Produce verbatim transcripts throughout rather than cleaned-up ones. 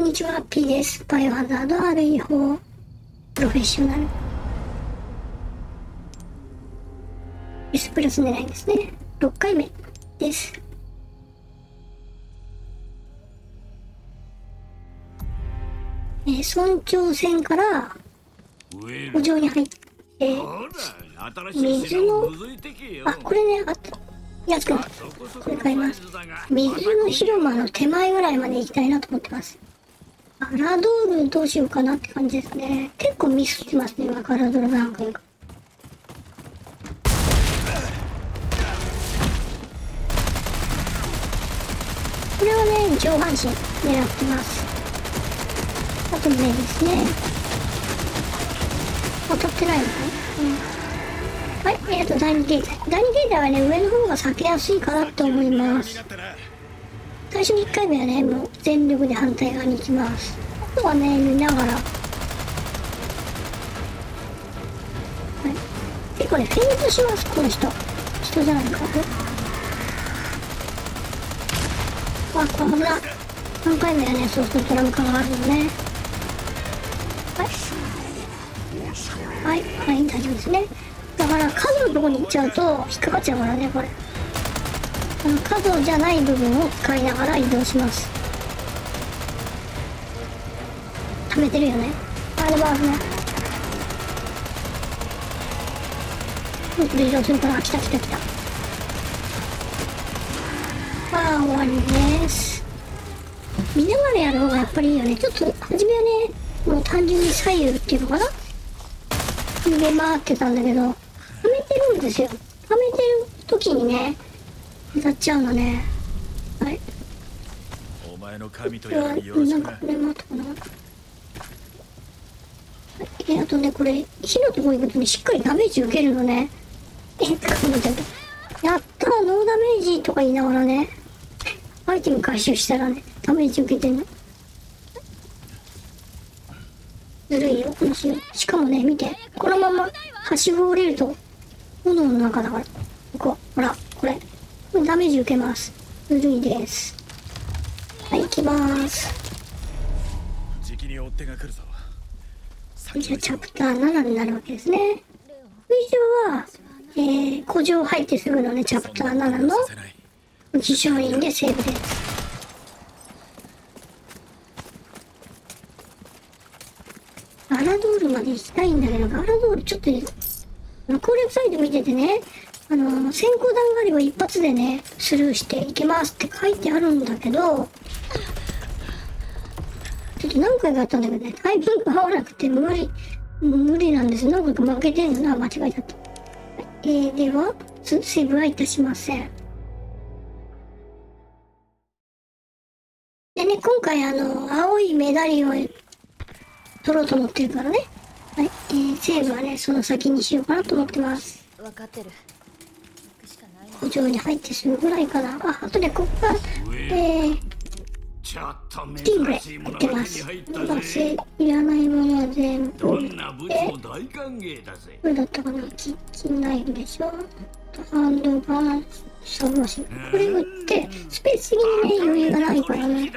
こんにちは、P です。バイオハザード アールイー 法プロフェッショナル。ビスプラス狙いですね。ろっかいめです。えー、村長線からお城に入って、水の、あ、これね、あった。安くなった。これ買います。水の広間の手前ぐらいまで行きたいなと思ってます。ガラドールどうしようかなって感じですね。結構ミスってますね、今ガラドール何回か。これはね、上半身狙ってます。あと目ですね。当たってないのね。うんはい、えっと、第二形態。第二形態はね、上の方が避けやすいかなと思います。最初のいっかいめはね、もう全力で反対側に行きます。あとはね、見ながら。はい。結構ね、フェイントします、この人。人じゃないか。わ、こんな。さんかいめはね、そうするとドラム缶があるのね。はい。はい、はい、大丈夫ですね。だから角のとこに行っちゃうと引っかかっちゃうからね、これあの角じゃない部分を使いながら移動します。溜めてるよね、あれはね。ちょっと移動するから、来た来た来た。まあ終わりです。見ながらやる方がやっぱりいいよね。ちょっと初めはね、もう単純に左右っていうのかな、逃げ回ってたんだけど、はめてるんですよ。はめてる時にね、歌っちゃうのね。はい。お前の神とやるよろしくな。なんかこれもあったかな。えー、あとね、これ火のとこ行くとね、しっかりダメージ受けるのね。えー、かぶっちゃった。やったー、ノーダメージとか言いながらね、アイテム回収したらね、ダメージ受けてんの。ずるいよ、この城。しかもね、見て。このまま、はしごを降りると、炎の中だから。ここ、ほら、これ。これダメージ受けます。ずるいです。はい、行きまーす。じきに追手が来るぞ。じゃあ、チャプターななになるわけですね。以上は、えー、古城入ってすぐのね、チャプターななの、自承認でセーブです。ガラドールまで行きたいんだけど、ガラドールちょっと、攻略サイト見ててね、あの、閃光弾狩りを一発でね、スルーしていけますって書いてあるんだけど、ちょっと何回かあったんだけどね、タイミング合わなくて無理、無理なんですよ。何回か負けてんのな、間違いだと。えー、では、セーブはいたしません。でね、今回あの、青いメダリオンを取ろうと思ってるからね。はい、えー、セーブはね、その先にしようかなと思ってます。分かってる。古城に入ってするぐらいかな。あ、あとでここが、えー、スティングレ入ってます。ませ、いらないものは全部売って。これだったかな、キッチンナイフでしょ。ハンドガン、サブマシン。これ売って、スペース的にね、余裕がないからね。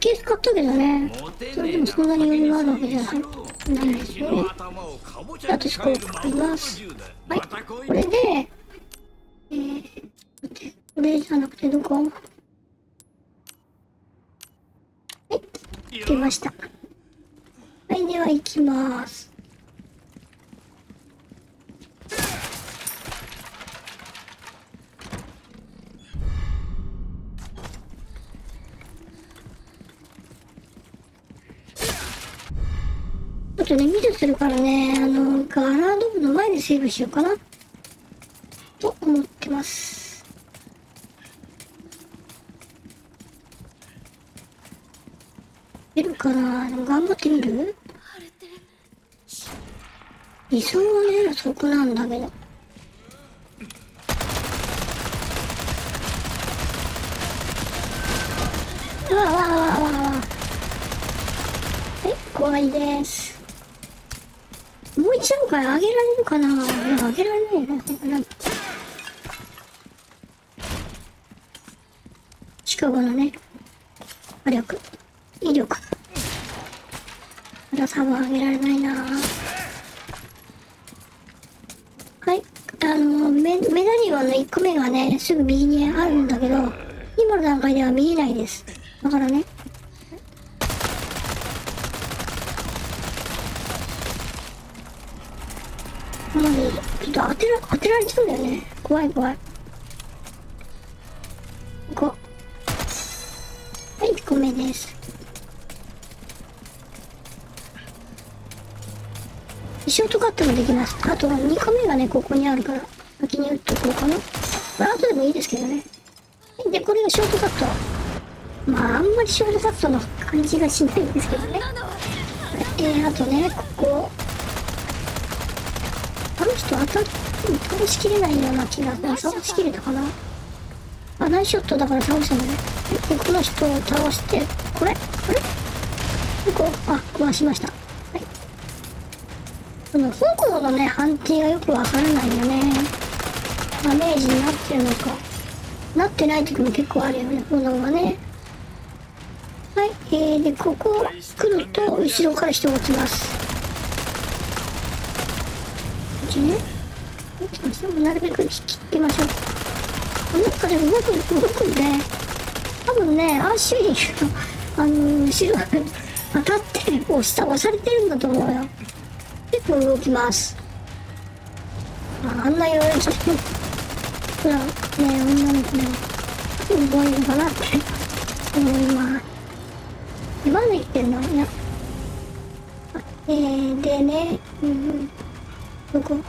ケース買ったけどね、それでもそんなに余裕があるわけじゃないんですよね。あとスコープ買います。はい、これで、えー、待って、これじゃなくてどこ？はい、出ました。はい、では行きまーす。ちょっとね、ミスするからね、あの、ガラドールの前でセーブしようかな、と思ってます。出るかな、でも頑張ってみる？理想はね、そこなんだけど。うわわわわわわ。はい、怖いです。もう一段階上げられるかな。上げられないな。シカゴのね、火力。医療か。まだサブ上げられないな。はい、あのメ、メダリオンのいっこめがね、すぐ右にあるんだけど、今の段階では見えないです。だからね。なので、ちょっと当てら、当てられちゃうんだよね。怖い怖い。ご。はい、いっこめです。ショートカットもできます。あとにこめがね、ここにあるから、先に打っとこうかな。まあ、後でもいいですけどね。で、これがショートカット。まあ、あんまりショートカットの感じがしないんですけどね。えー、あとね、ここ。あの人当た倒しきれないような気が、倒しきれたかな。あ、ナイスショットだから倒したのね。で、この人を倒して、これこれここ、あ、壊しました。はい。この方向のね、判定がよくわからないよね。ダメージになってるのか。なってない時も結構あるよね、この方がね。はい。えー、で、ここ来ると、後ろから人が来ます。ね、なるべく引きましょう。なんかでも動く、動くんで、多分ね、アーシュリーの、あの、後ろが当たって、押した、押されてるんだと思うよ。結構動きます。あ、あんな言われちゃって、ほら、ね、女の子ね、覚えるかなって思います。今で言ってんのね。えー、でね、うんうん。どこま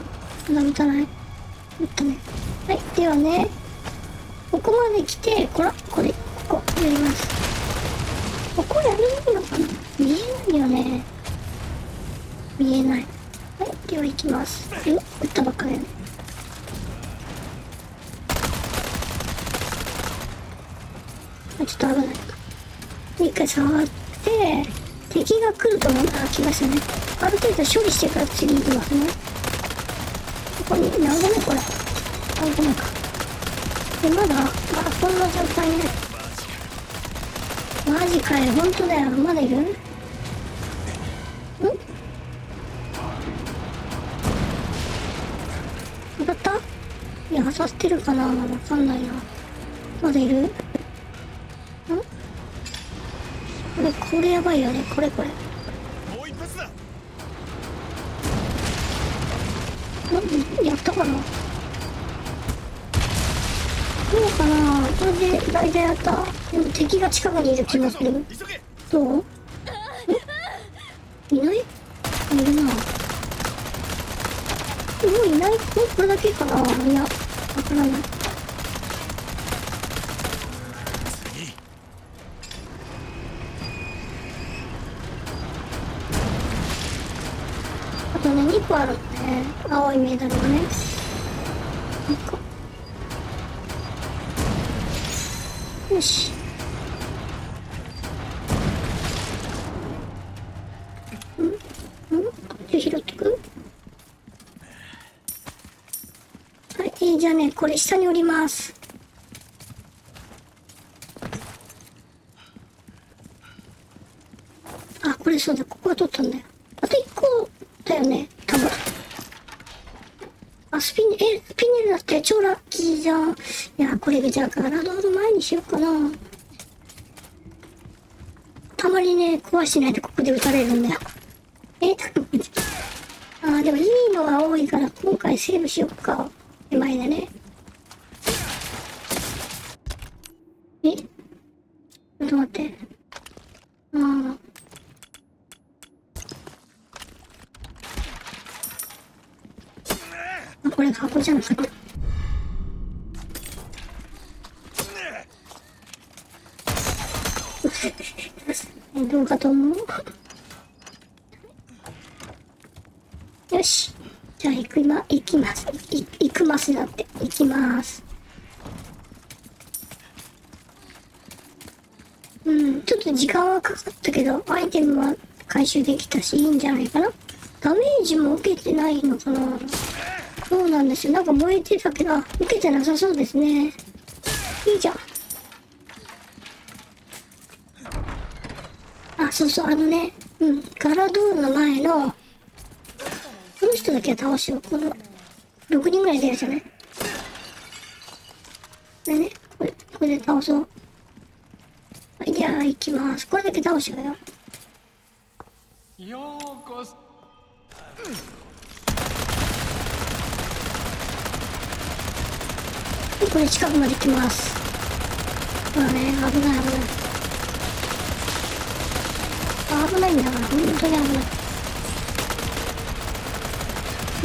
だ打たない打ったね。はい、ではね、ここまで来て、こら、これ、ここ、やります。ここやるのかな、見えないよね。見えない。はい、では行きます。え、打ったばっかりやね。あ、ちょっと危ない。一回触って、敵が来ると思ったら来ましたね。ある程度処理してから次行きますね。ここに何個目これ何個目かで、まだまだこんな状態ね。マジかよ、ほんとだよ。まだいるん、当たった？いや、当たってるかな、わかんないな。まだいるん、これ、これやばいよね、これこれやったかな、どうかな、これで大体やった。でも敵が近くにいる気がする。どう、え、いない、いるな、もういない、これだけかな。いや、わからない。あとね、にこある。青いメダルをね、いっこ、よし、んん、こっち拾ってく。はい、えー、じゃあね、これ下に降ります。あ、これそうだ、ここは取ったんだよ。あといっこだよね、多分。あ、スピネ、え、スピネルだって超ラッキーじゃん。いや、これじゃあガラドール前にしようかな。たまにね、壊してないとここで撃たれるんだよ。え、あー、でもいいのが多いから、今回セーブしよっか。手前でね。え、ちょっと待って。あー。これ箱じゃなかった。どうかと思う。よし、じゃあ行く、ま、行きます。行くますだって行きます。うん、ちょっと時間はかかったけど、アイテムは回収できたし、いいんじゃないかな。ダメージも受けてないのかな。そうなんですよ。なんか燃えてたけど、受けてなさそうですね。いいじゃん。あ、そうそう、あのね、うん、ガラドゥーンの前の、この人だけは倒しよう。この、ろくにんぐらい出るじゃない。でね、これ、これで倒そう。はい、じゃあ、行きます。これだけ倒しようよ。ようこそ。これ近くまで来ます。ほらね、危ない危ない。危ないんだから、本当に危ない。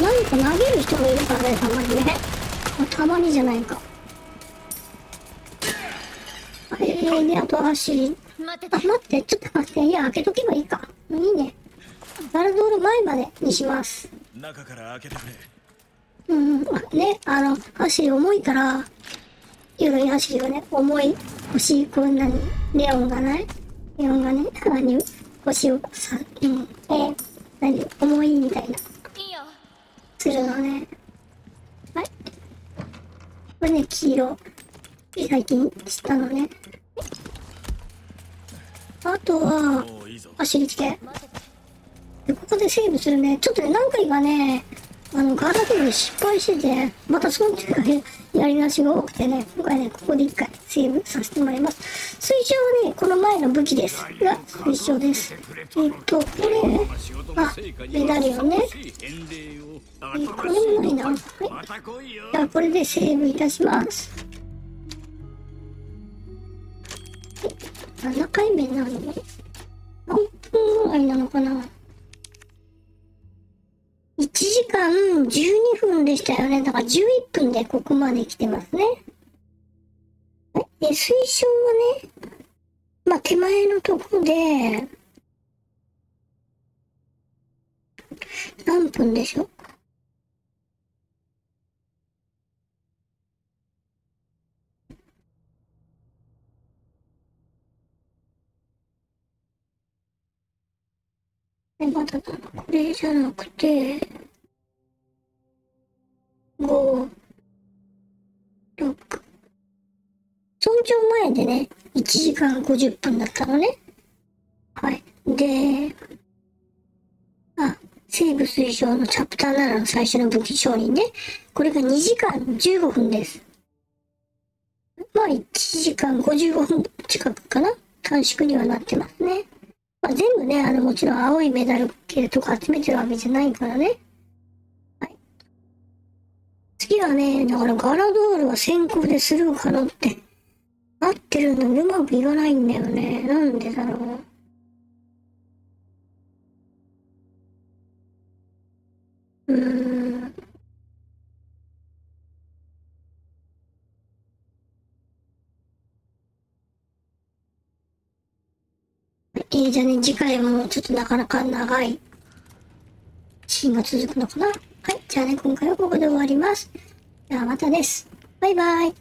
何か投げる人もいるからね、たまにね。たまにじゃないか。えー、で、あと足。あ、待って、ちょっと待って、いや、開けとけばいいか。いいね。ガルドール前までにします。中から開けてくれ。うん、ね、あの、足重いから、ゆるい足がね、重い。星、こんなに、ネオンがない。ネオンがね、何星をさ、うん、えー、何重いみたいな。するのね。はい。これね、黄色。最近知ったのね。あとは、足に来て。で、ここでセーブするね。ちょっとね、何回かね、あの、ガラドゥーンで失敗してて、またその時だけやり直しが多くてね、今回ね、ここで一回セーブさせてもらいます。水晶はね、この前の武器です。が、水晶です。えっと、これ、あ、メダリオンね。え、これもないな。はい。じゃあ、これでセーブいたします。ななかいめになるのね。何分ぐらいなのかな？いちじかんじゅうにふんでしたよね。だからじゅういっぷんでここまで来てますね。で、水晶はね、まあ手前のとこで、何分でしょう？え、まだこれじゃなくて、ご、ろく。村長前でね、いちじかんごじゅっぷんだったのね。はい。で、あ、西部水晶のチャプターななの最初の武器商人ね。これがにじかんじゅうごふんです。まあ、いちじかんごじゅうごふん近くかな。短縮にはなってますね。まあ、全部ね、あの、もちろん青いメダル系とか集めてるわけじゃないからね。はい。次はね、だからガラドールは先行でスルーかなって、合ってるのにうまくいかないんだよね。なんでだろう。うーん。えー、じゃあね、次回もちょっとなかなか長いシーンが続くのかな。はい、じゃあね、今回はここで終わります。じゃあまたです。バイバイ。